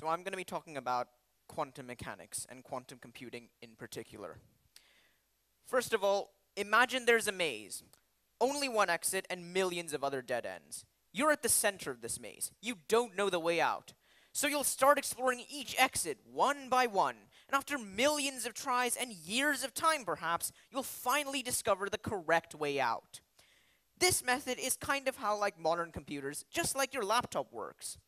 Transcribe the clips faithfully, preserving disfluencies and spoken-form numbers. So I'm going to be talking about quantum mechanics and quantum computing in particular. First of all, imagine there's a maze. Only one exit and millions of other dead ends. You're at the center of this maze. You don't know the way out. So you'll start exploring each exit one by one. And after millions of tries and years of time, perhaps, you'll finally discover the correct way out. This method is kind of how, like, modern computers, just like your laptop, works.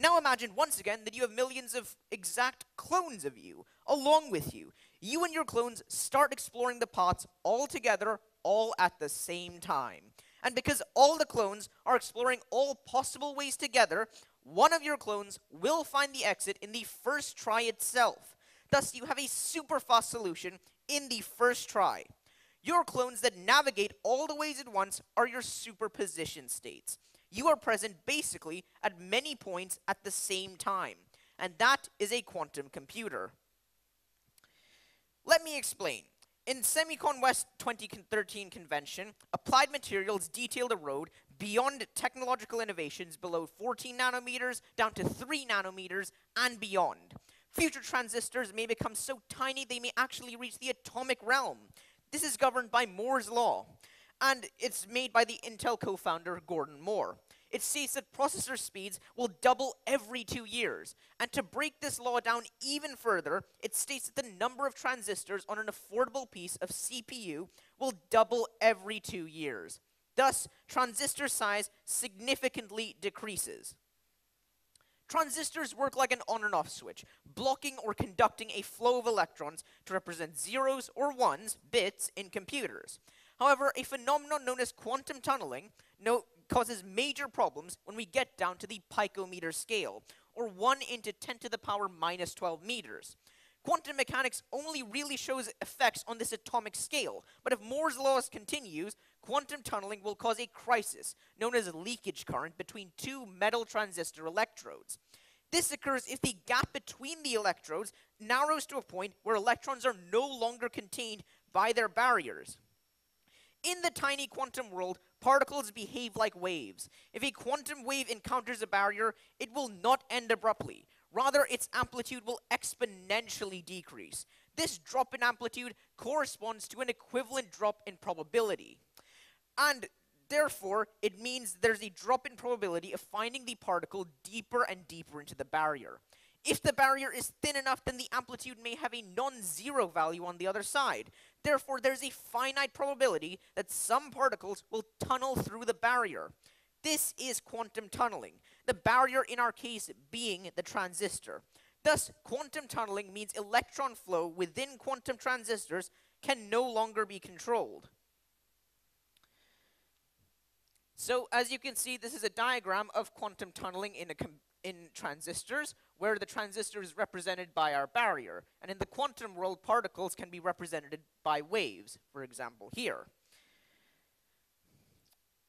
Now imagine once again that you have millions of exact clones of you along with you. You and your clones start exploring the paths all together, all at the same time. And because all the clones are exploring all possible ways together, one of your clones will find the exit in the first try itself. Thus, you have a super fast solution in the first try. Your clones that navigate all the ways at once are your superposition states. You are present basically at many points at the same time, and that is a quantum computer. Let me explain. In Semicon West twenty thirteen convention, Applied Materials detailed a road beyond technological innovations below fourteen nanometers down to three nanometers and beyond. Future transistors may become so tiny they may actually reach the atomic realm. This is governed by Moore's law, and it's made by the Intel co-founder Gordon Moore. It states that processor speeds will double every two years. And to break this law down even further, it states that the number of transistors on an affordable piece of C P U will double every two years. Thus, transistor size significantly decreases. Transistors work like an on and off switch, blocking or conducting a flow of electrons to represent zeros or ones, bits, in computers. However, a phenomenon known as quantum tunneling no, causes major problems when we get down to the picometer scale, or one into ten to the power minus twelve meters. Quantum mechanics only really shows effects on this atomic scale, but if Moore's laws continues, quantum tunneling will cause a crisis known as leakage current between two metal transistor electrodes. This occurs if the gap between the electrodes narrows to a point where electrons are no longer contained by their barriers. In the tiny quantum world, particles behave like waves. If a quantum wave encounters a barrier, it will not end abruptly. Rather, its amplitude will exponentially decrease. This drop in amplitude corresponds to an equivalent drop in probability. And therefore, it means there's a drop in probability of finding the particle deeper and deeper into the barrier. If the barrier is thin enough, then the amplitude may have a non-zero value on the other side. Therefore, there's a finite probability that some particles will tunnel through the barrier. This is quantum tunneling, the barrier in our case being the transistor. Thus, quantum tunneling means electron flow within quantum transistors can no longer be controlled. So, as you can see, this is a diagram of quantum tunneling in, a com in transistors, where the transistor is represented by our barrier. And in the quantum world, particles can be represented by waves, for example, here.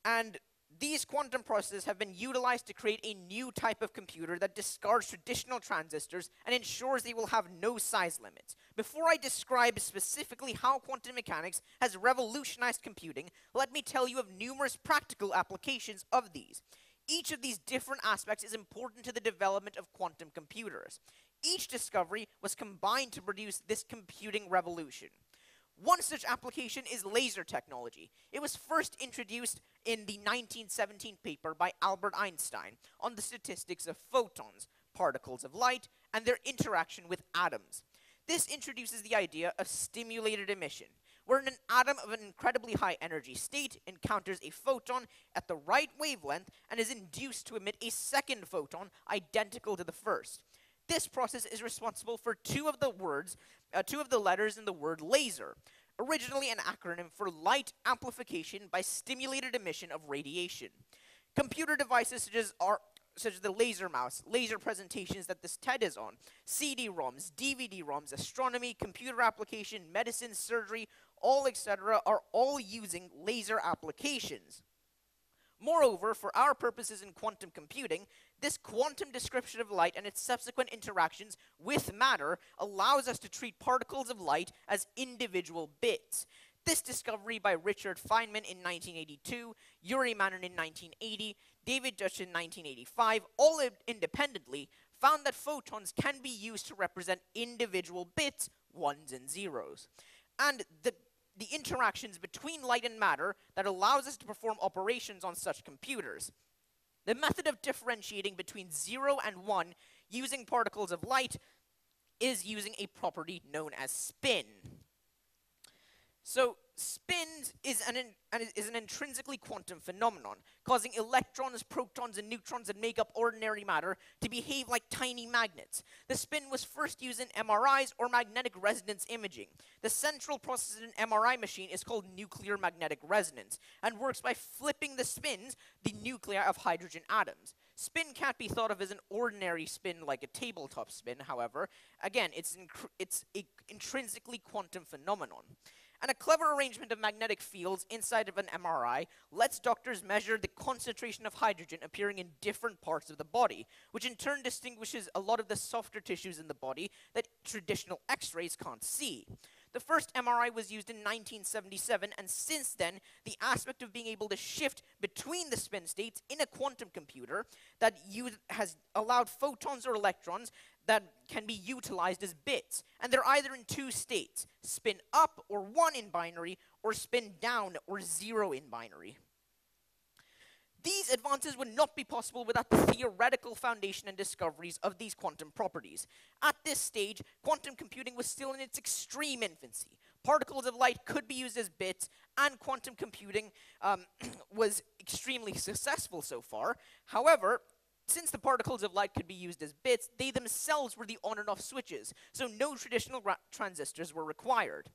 And these quantum processes have been utilized to create a new type of computer that discards traditional transistors and ensures they will have no size limits. Before I describe specifically how quantum mechanics has revolutionized computing, let me tell you of numerous practical applications of these. Each of these different aspects is important to the development of quantum computers. Each discovery was combined to produce this computing revolution. One such application is laser technology. It was first introduced in the nineteen seventeen paper by Albert Einstein on the statistics of photons, particles of light, and their interaction with atoms. This introduces the idea of stimulated emission, where an atom of an incredibly high energy state encounters a photon at the right wavelength and is induced to emit a second photon identical to the first. This process is responsible for two of the words, uh, two of the letters in the word laser, originally an acronym for light amplification by stimulated emission of radiation. Computer devices such as, our, such as the laser mouse, laser presentations that this TED is on, C D ROMs, D V D ROMs, astronomy, computer application, medicine, surgery, all et cetera are all using laser applications. Moreover, for our purposes in quantum computing, this quantum description of light and its subsequent interactions with matter allows us to treat particles of light as individual bits. This discovery by Richard Feynman in nineteen eighty-two, Yuri Manin in nineteen eighty, David Deutsch in nineteen eighty-five, all independently, found that photons can be used to represent individual bits, ones and zeros. And the, the interactions between light and matter that allows us to perform operations on such computers. The method of differentiating between zero and one using particles of light is using a property known as spin. So spin is an, in, is an intrinsically quantum phenomenon, causing electrons, protons, and neutrons that make up ordinary matter to behave like tiny magnets. The spin was first used in M R Is, or magnetic resonance imaging. The central process in an M R I machine is called nuclear magnetic resonance, and works by flipping the spins, the nuclei of hydrogen atoms. Spin can't be thought of as an ordinary spin like a tabletop spin, however. Again, it's, it's an intrinsically quantum phenomenon. And a clever arrangement of magnetic fields inside of an M R I lets doctors measure the concentration of hydrogen appearing in different parts of the body, which in turn distinguishes a lot of the softer tissues in the body that traditional X-rays can't see. The first M R I was used in nineteen seventy-seven, and since then, the aspect of being able to shift between the spin states in a quantum computer that has allowed photons or electrons that can be utilized as bits. And they're either in two states, spin up or one in binary, or spin down or zero in binary. These advances would not be possible without the theoretical foundation and discoveries of these quantum properties. At this stage, quantum computing was still in its extreme infancy. Particles of light could be used as bits, and quantum computing um, was extremely successful so far. However, since the particles of light could be used as bits, they themselves were the on and off switches, so no traditional transistors were required.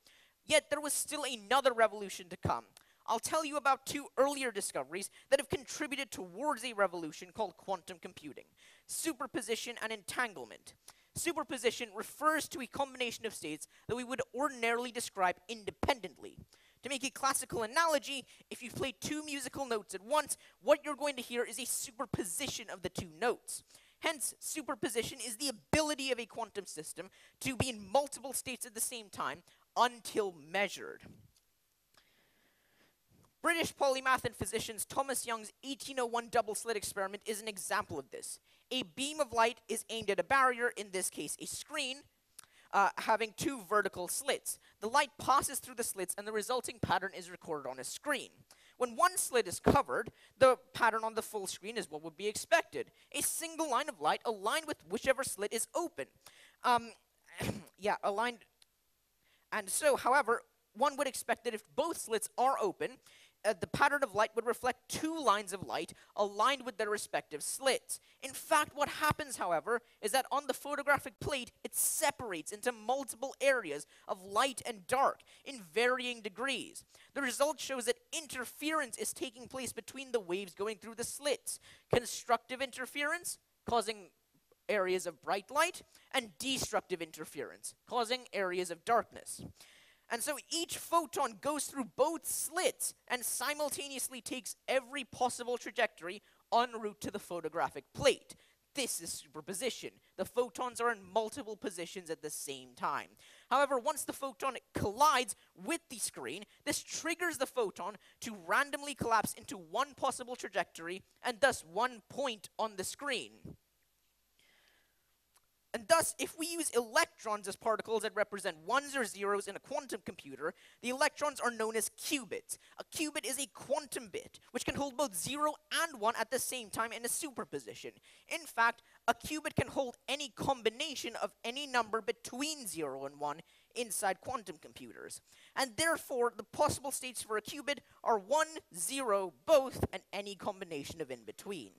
Yet there was still another revolution to come. I'll tell you about two earlier discoveries that have contributed towards a revolution called quantum computing: superposition and entanglement. Superposition refers to a combination of states that we would ordinarily describe independently. To make a classical analogy, if you play two musical notes at once, what you're going to hear is a superposition of the two notes. Hence, superposition is the ability of a quantum system to be in multiple states at the same time until measured. British polymath and physicians Thomas Young's eighteen oh one double-slit experiment is an example of this. A beam of light is aimed at a barrier, in this case a screen, uh, having two vertical slits. The light passes through the slits and the resulting pattern is recorded on a screen. When one slit is covered, the pattern on the full screen is what would be expected. A single line of light aligned with whichever slit is open. Um, yeah, aligned. And so, however, one would expect that if both slits are open, Uh, the pattern of light would reflect two lines of light aligned with their respective slits. In fact, what happens, however, is that on the photographic plate, it separates into multiple areas of light and dark in varying degrees. The result shows that interference is taking place between the waves going through the slits. Constructive interference, causing areas of bright light, and destructive interference, causing areas of darkness. And so each photon goes through both slits and simultaneously takes every possible trajectory en route to the photographic plate. This is superposition. The photons are in multiple positions at the same time. However, once the photon collides with the screen, this triggers the photon to randomly collapse into one possible trajectory and thus one point on the screen. And thus, if we use electrons as particles that represent ones or zeros in a quantum computer, the electrons are known as qubits. A qubit is a quantum bit, which can hold both zero and one at the same time in a superposition. In fact, a qubit can hold any combination of any number between zero and one inside quantum computers. And therefore, the possible states for a qubit are one, zero, both, and any combination of in between.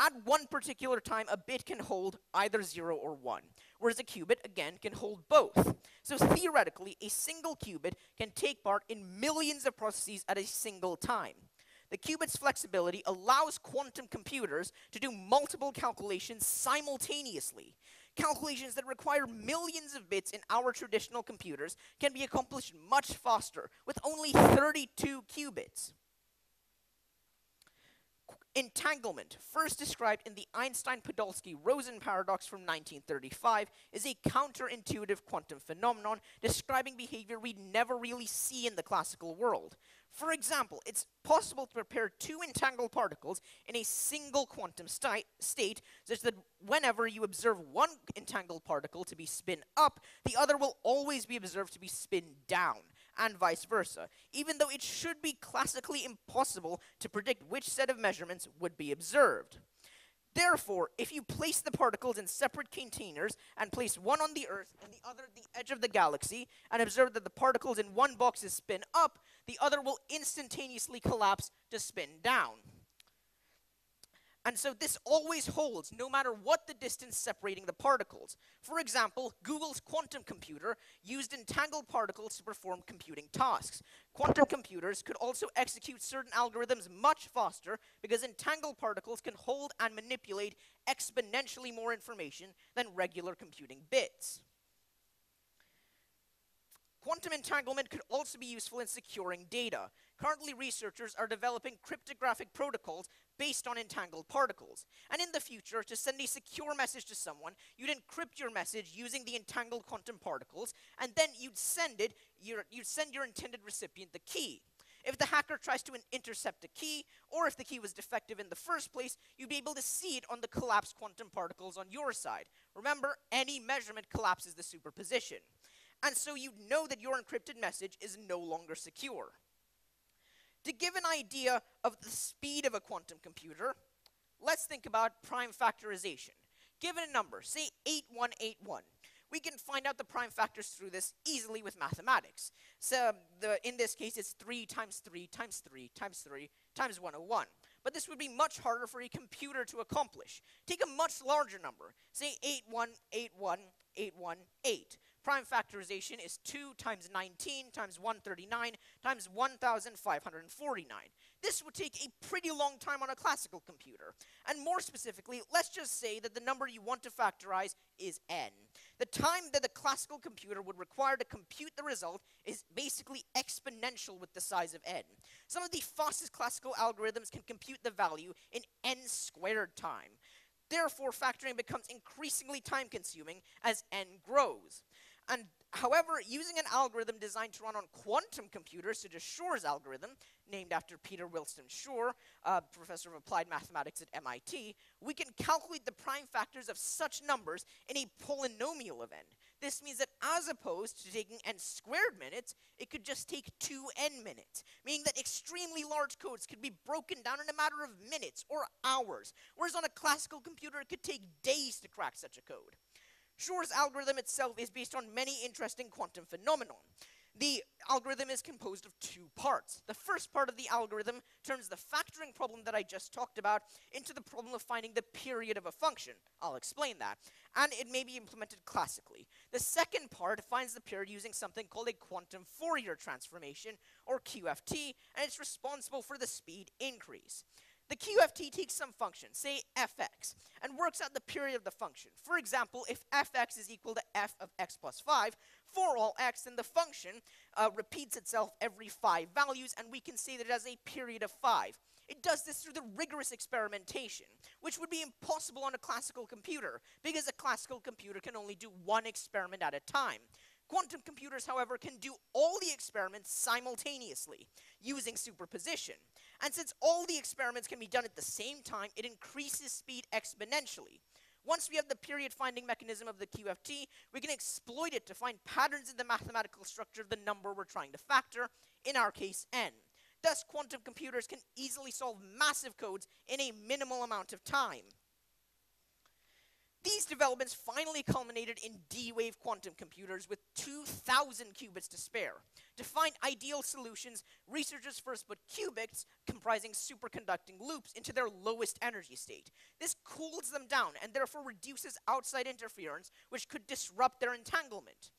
At one particular time, a bit can hold either zero or one, whereas a qubit, again, can hold both. So theoretically, a single qubit can take part in millions of processes at a single time. The qubit's flexibility allows quantum computers to do multiple calculations simultaneously. Calculations that require millions of bits in our traditional computers can be accomplished much faster, with only thirty-two qubits. Entanglement, first described in the Einstein-Podolsky-Rosen paradox from nineteen thirty-five, is a counterintuitive quantum phenomenon describing behavior we'd never really see in the classical world. For example, it's possible to prepare two entangled particles in a single quantum sti state such that whenever you observe one entangled particle to be spin up, the other will always be observed to be spin down, and vice versa, even though it should be classically impossible to predict which set of measurements would be observed. Therefore, if you place the particles in separate containers and place one on the Earth and the other at the edge of the galaxy and observe that the particles in one box is spin up, the other will instantaneously collapse to spin down. And so this always holds no matter what the distance separating the particles. For example, Google's quantum computer used entangled particles to perform computing tasks. Quantum computers could also execute certain algorithms much faster because entangled particles can hold and manipulate exponentially more information than regular computing bits. Quantum entanglement could also be useful in securing data. Currently, researchers are developing cryptographic protocols based on entangled particles. And in the future, to send a secure message to someone, you'd encrypt your message using the entangled quantum particles, and then you'd send it, your, you'd send your intended recipient the key. If the hacker tries to intercept a key, or if the key was defective in the first place, you'd be able to see it on the collapsed quantum particles on your side. Remember, any measurement collapses the superposition. And so you'd know that your encrypted message is no longer secure. To give an idea of the speed of a quantum computer, let's think about prime factorization. Given a number, say eight one eight one, we can find out the prime factors through this easily with mathematics. So the, in this case, it's three times three times three times three times one hundred one. But this would be much harder for a computer to accomplish. Take a much larger number, say eight one eight one eight one eight. Prime factorization is two times nineteen times one hundred thirty-nine times one thousand five hundred forty-nine. This would take a pretty long time on a classical computer. And more specifically, let's just say that the number you want to factorize is n. The time that the classical computer would require to compute the result is basically exponential with the size of n. Some of the fastest classical algorithms can compute the value in n squared time. Therefore, factoring becomes increasingly time-consuming as n grows. And however, using an algorithm designed to run on quantum computers, such as Shor's algorithm, named after Peter Wilson Shor, uh, professor of applied mathematics at M I T, we can calculate the prime factors of such numbers in a polynomial of n. This means that as opposed to taking n squared minutes, it could just take two n minutes, meaning that extremely large codes could be broken down in a matter of minutes or hours, whereas on a classical computer, it could take days to crack such a code. Shor's algorithm itself is based on many interesting quantum phenomena. The algorithm is composed of two parts. The first part of the algorithm turns the factoring problem that I just talked about into the problem of finding the period of a function. I'll explain that. And it may be implemented classically. The second part finds the period using something called a quantum Fourier transformation, or Q F T, and it's responsible for the speed increase. The Q F T takes some function, say f(x), and works out the period of the function. For example, if f(x) is equal to f of x plus five, for all x, then the function uh, repeats itself every five values, and we can say that it has a period of five. It does this through the rigorous experimentation, which would be impossible on a classical computer, because a classical computer can only do one experiment at a time. Quantum computers, however, can do all the experiments simultaneously using superposition. And since all the experiments can be done at the same time, it increases speed exponentially. Once we have the period finding mechanism of the Q F T, we can exploit it to find patterns in the mathematical structure of the number we're trying to factor, in our case, n. Thus, quantum computers can easily solve massive codes in a minimal amount of time. These developments finally culminated in D-Wave quantum computers with two thousand qubits to spare. To find ideal solutions, researchers first put qubits comprising superconducting loops into their lowest energy state. This cools them down and therefore reduces outside interference, which could disrupt their entanglement.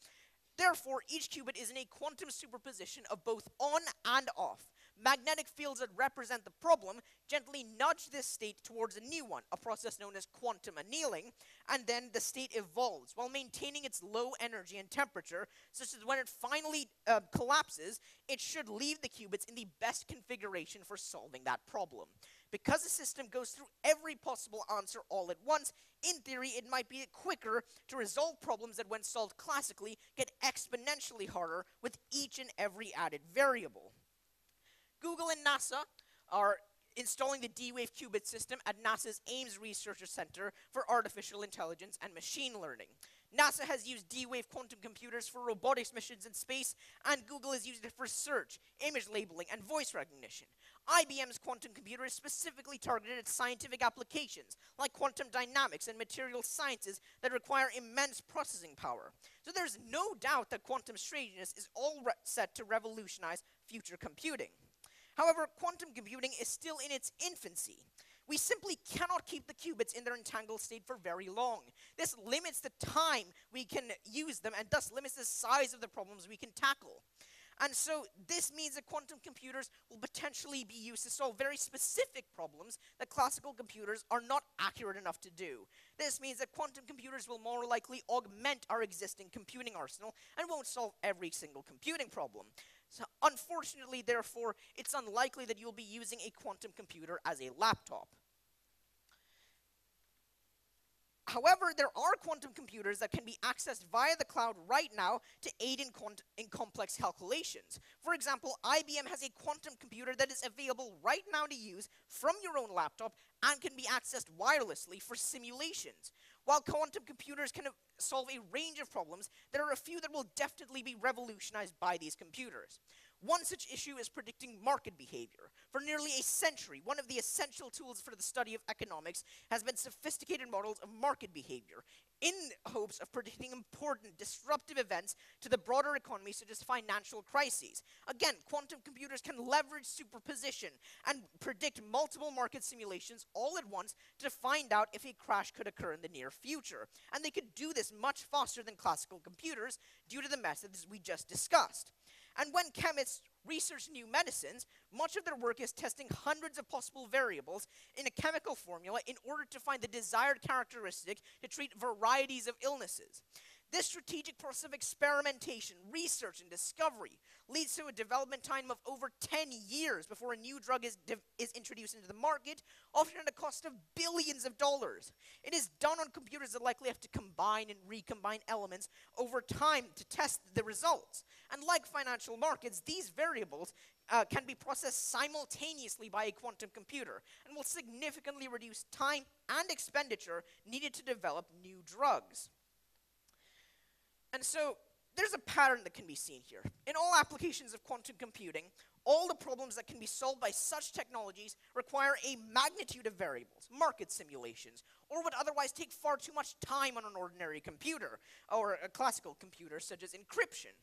Therefore, each qubit is in a quantum superposition of both on and off. Magnetic fields that represent the problem gently nudge this state towards a new one, a process known as quantum annealing, and then the state evolves while maintaining its low energy and temperature, such that when it finally uh, collapses, it should leave the qubits in the best configuration for solving that problem. Because a system goes through every possible answer all at once, in theory, it might be quicker to resolve problems that, when solved classically, get exponentially harder with each and every added variable. Google and NASA are installing the D-Wave qubit system at NASA's Ames Research Center for Artificial Intelligence and Machine Learning. NASA has used D-Wave quantum computers for robotics missions in space, and Google has used it for search, image labeling, and voice recognition. I B M's quantum computer is specifically targeted at scientific applications, like quantum dynamics and material sciences that require immense processing power. So there's no doubt that quantum strangeness is all set to revolutionize future computing. However, quantum computing is still in its infancy. We simply cannot keep the qubits in their entangled state for very long. This limits the time we can use them, and thus limits the size of the problems we can tackle. And so this means that quantum computers will potentially be used to solve very specific problems that classical computers are not accurate enough to do. This means that quantum computers will more likely augment our existing computing arsenal and won't solve every single computing problem. So unfortunately, therefore, it's unlikely that you'll be using a quantum computer as a laptop. However, there are quantum computers that can be accessed via the cloud right now to aid in, in complex calculations. For example, I B M has a quantum computer that is available right now to use from your own laptop and can be accessed wirelessly for simulations. While quantum computers can solve a range of problems, there are a few that will definitely be revolutionized by these computers. One such issue is predicting market behavior. For nearly a century, one of the essential tools for the study of economics has been sophisticated models of market behavior in hopes of predicting important disruptive events to the broader economy, such as financial crises. Again, quantum computers can leverage superposition and predict multiple market simulations all at once to find out if a crash could occur in the near future. And they could do this much faster than classical computers due to the methods we just discussed. And when chemists research new medicines, much of their work is testing hundreds of possible variables in a chemical formula in order to find the desired characteristic to treat varieties of illnesses. This strategic process of experimentation, research, and discovery leads to a development time of over ten years before a new drug is, is introduced into the market, often at a cost of billions of dollars. It is done on computers that likely have to combine and recombine elements over time to test the results. And like financial markets, these variables Uh, can be processed simultaneously by a quantum computer and will significantly reduce time and expenditure needed to develop new drugs. And so there's a pattern that can be seen here. In all applications of quantum computing, all the problems that can be solved by such technologies require a magnitude of variables, market simulations, or would otherwise take far too much time on an ordinary computer or a classical computer, such as encryption.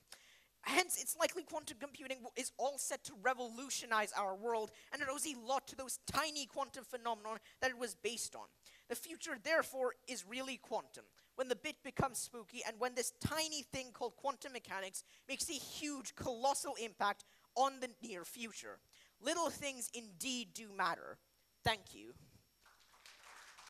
Hence, it's likely quantum computing is all set to revolutionize our world, and it owes a lot to those tiny quantum phenomena that it was based on. The future, therefore, is really quantum, when the bit becomes spooky and when this tiny thing called quantum mechanics makes a huge, colossal impact on the near future. Little things indeed do matter. Thank you.